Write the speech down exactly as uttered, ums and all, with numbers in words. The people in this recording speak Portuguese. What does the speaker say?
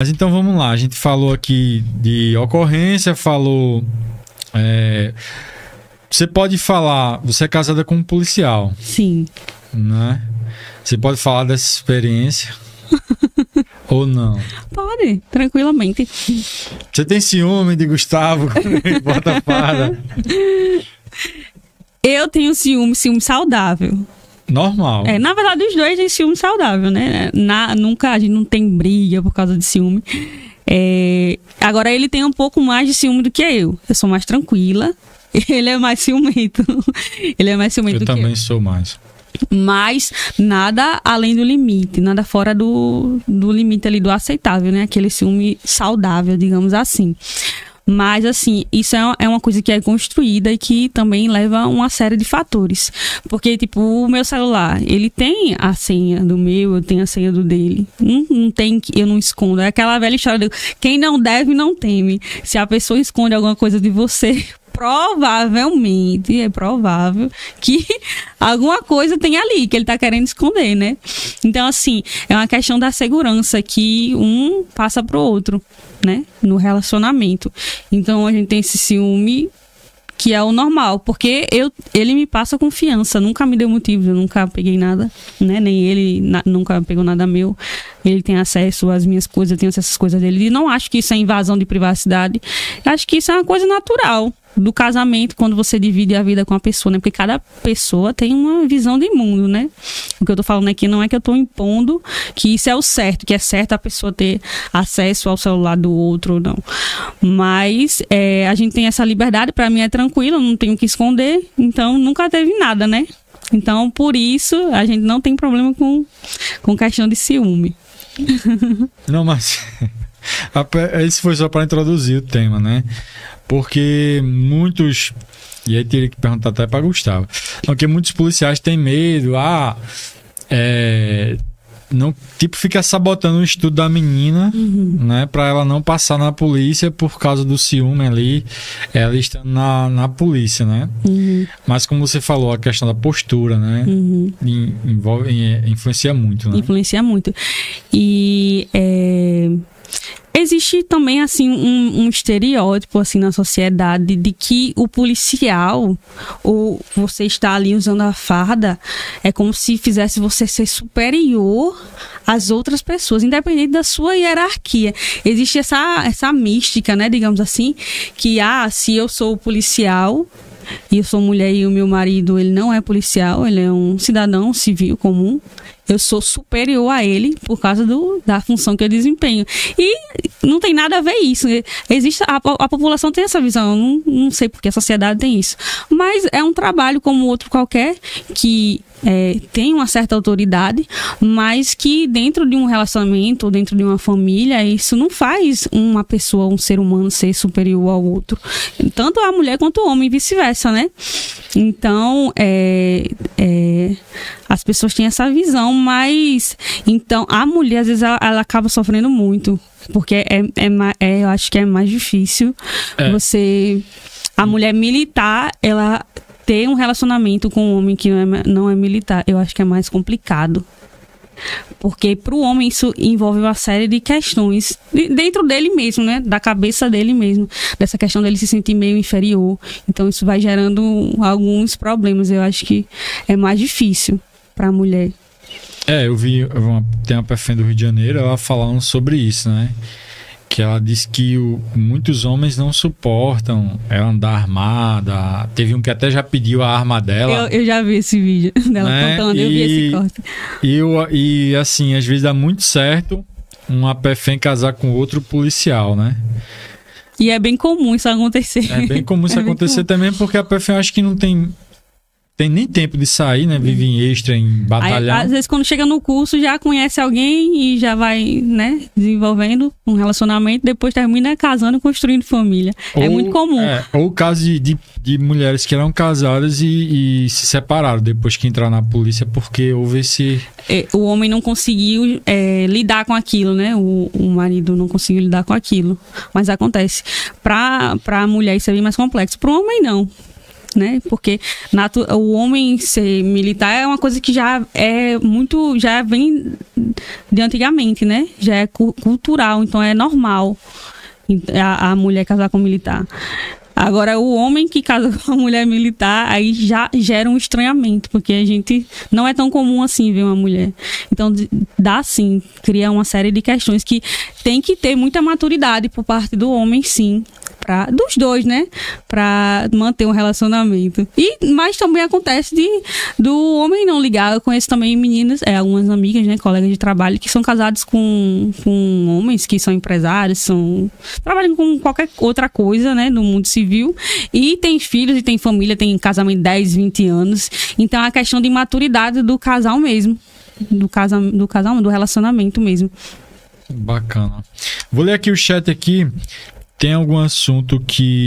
Mas então vamos lá, a gente falou aqui de ocorrência, falou... É, você pode falar, você é casada com um policial. Sim. Né? Você pode falar dessa experiência ou não? Pode, tranquilamente. Você tem ciúme de Gustavo? Bota para. Eu tenho ciúme, ciúme saudável. Normal. É, na verdade, os dois têm ciúme saudável, né? Na, nunca, a gente não tem briga por causa de ciúme. É, agora, ele tem um pouco mais de ciúme do que eu. Eu sou mais tranquila. Ele é mais ciumento. Ele é mais ciumento do que eu. Eu também sou mais. Mas nada além do limite. Nada fora do, do limite ali do aceitável, né? Aquele ciúme saudável, digamos assim. Mas, assim, isso é uma coisa que é construída e que também leva a uma série de fatores. Porque, tipo, o meu celular, ele tem a senha do meu, eu tenho a senha do dele. Não, não tem, eu não escondo. É aquela velha história de quem não deve, não teme. Se a pessoa esconde alguma coisa de você, provavelmente, é provável que alguma coisa tem ali, que ele tá querendo esconder, né? Então, assim, é uma questão da segurança que um passa pro outro, né? No relacionamento. Então a gente tem esse ciúme que é o normal, porque eu, ele me passa confiança, nunca me deu motivo, eu nunca peguei nada, né? Nem ele na, nunca pegou nada meu. Ele tem acesso às minhas coisas, eu tenho acesso às coisas dele. E não acho que isso é invasão de privacidade. Eu acho que isso é uma coisa natural do casamento, quando você divide a vida com a pessoa, né? Porque cada pessoa tem uma visão de mundo, né? O que eu tô falando aqui não é que eu tô impondo que isso é o certo, que é certo a pessoa ter acesso ao celular do outro ou não. Mas é, a gente tem essa liberdade, pra mim é tranquilo, não tenho o que esconder, então nunca teve nada, né? Então, por isso, a gente não tem problema com, com questão de ciúme. Não, mas... Isso foi só para introduzir o tema, né? Porque muitos... E aí teria que perguntar até para Gustavo. Porque muitos policiais têm medo. Ah, é... Não, tipo, fica sabotando o estudo da menina, uhum, né? Pra ela não passar na polícia por causa do ciúme ali, ela está na, na polícia, né? Uhum. Mas como você falou, a questão da postura, né? Uhum. In, envolve, in, influencia muito, né? Influencia muito. E... É... Existe também, assim, um, um estereótipo, assim, na sociedade de que o policial, ou você está ali usando a farda, é como se fizesse você ser superior às outras pessoas, independente da sua hierarquia. Existe essa, essa mística, né, digamos assim, que, ah, se eu sou policial... E eu sou mulher e o meu marido, ele não é policial, ele é um cidadão civil comum. Eu sou superior a ele por causa do, da função que eu desempenho. E não tem nada a ver isso. Existe, a, a população tem essa visão, eu não, não sei porque a sociedade tem isso. Mas é um trabalho como outro qualquer, que é, tem uma certa autoridade, mas que dentro de um relacionamento, ou dentro de uma família, isso não faz uma pessoa, um ser humano, ser superior ao outro. Tanto a mulher quanto o homem, vice-versa. Né? Então é, é, as pessoas têm essa visão, mas então a mulher às vezes ela, ela acaba sofrendo muito, porque é, é, é, eu acho que é mais difícil é. você, a mulher militar, ela ter um relacionamento com um homem que não é, não é militar, eu acho que é mais complicado. Porque para o homem isso envolve uma série de questões dentro dele mesmo, né? Da cabeça dele mesmo, dessa questão dele se sentir meio inferior. Então isso vai gerando alguns problemas. Eu acho que é mais difícil para a mulher. É, eu vi, uma, tem uma perfém do Rio de Janeiro, ela falando sobre isso, né? Que ela disse que o, muitos homens não suportam ela andar armada. Teve um que até já pediu a arma dela. Eu, eu já vi esse vídeo dela, né? Contando, e, eu vi esse corte. E, e assim, às vezes dá muito certo uma perfém casar com outro policial, né? E é bem comum isso acontecer. É bem comum isso é acontecer comum. também, porque a perfém acho que não tem... Tem nem tempo de sair, né? Vive em extra, em batalhar. Aí, às vezes, quando chega no curso, já conhece alguém e já vai, né? Desenvolvendo um relacionamento. Depois termina casando, construindo família. Ou, é muito comum. É, ou o caso de, de, de mulheres que eram casadas e, e se separaram depois que entraram na polícia, porque houve esse... É, o homem não conseguiu é, lidar com aquilo, né? O, o marido não conseguiu lidar com aquilo. Mas acontece. Pra, pra mulher isso é bem mais complexo. Pro homem, não. né? Porque natu o homem ser militar é uma coisa que já é muito, já vem de antigamente, né? Já é cu cultural, então é normal a, a mulher casar com militar. Agora, o homem que casa com uma mulher militar, aí já gera um estranhamento, porque a gente não é tão comum assim ver uma mulher. Então, dá sim, cria uma série de questões que tem que ter muita maturidade por parte do homem, sim. Pra, dos dois, né? Pra manter um relacionamento. E, mas também acontece de, do homem não ligar. Eu conheço também meninas, é, algumas amigas, né? Colegas de trabalho que são casados com, com homens que são empresários, são, trabalham com qualquer outra coisa, né? No mundo civil. E tem filhos, e tem família, tem casamento de dez, vinte anos. Então é a questão de maturidade do casal mesmo. Do, casa, do casal, do relacionamento mesmo. Bacana. Vou ler aqui o chat aqui. Tem algum assunto que